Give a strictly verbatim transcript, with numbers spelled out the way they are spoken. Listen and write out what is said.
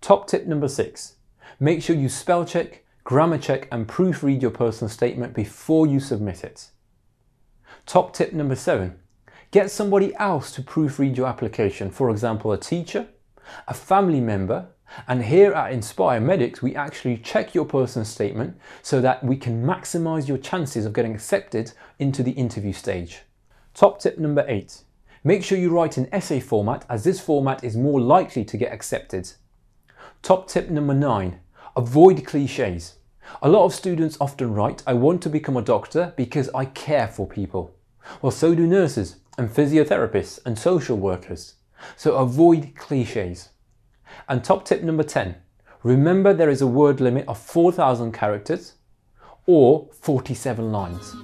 Top tip number six, make sure you spell check, grammar check and proofread your personal statement before you submit it. Top tip number seven, get somebody else to proofread your application, for example a teacher, a family member, and here at Inspire Medics we actually check your personal statement so that we can maximize your chances of getting accepted into the interview stage. Top tip number eight, make sure you write in essay format as this format is more likely to get accepted. Top tip number nine, avoid cliches. A lot of students often write, I want to become a doctor because I care for people. Well, so do nurses and physiotherapists and social workers. So avoid cliches. And top tip number ten, remember there is a word limit of four thousand characters or forty-seven lines.